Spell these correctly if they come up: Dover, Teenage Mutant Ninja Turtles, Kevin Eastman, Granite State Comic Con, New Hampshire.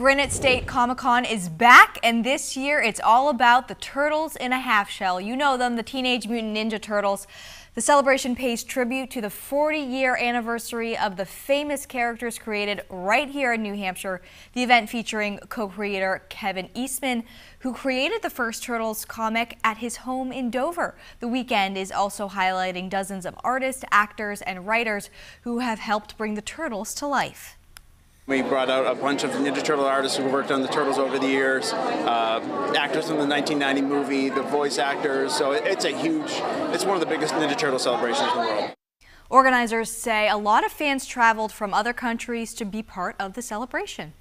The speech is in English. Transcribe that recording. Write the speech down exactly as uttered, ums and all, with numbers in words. Granite State Comic Con is back, and this year it's all about the turtles in a half shell. You know them, the Teenage Mutant Ninja Turtles. The celebration pays tribute to the forty year anniversary of the famous characters created right here in New Hampshire. The event featuring co-creator Kevin Eastman, who created the first Turtles comic at his home in Dover. The weekend is also highlighting dozens of artists, actors, and writers who have helped bring the Turtles to life. We brought out a bunch of Ninja Turtle artists who worked on the Turtles over the years, uh, actors from the nineteen ninety movie, the voice actors, so it, it's a huge, it's one of the biggest Ninja Turtle celebrations in the world. Organizers say a lot of fans traveled from other countries to be part of the celebration.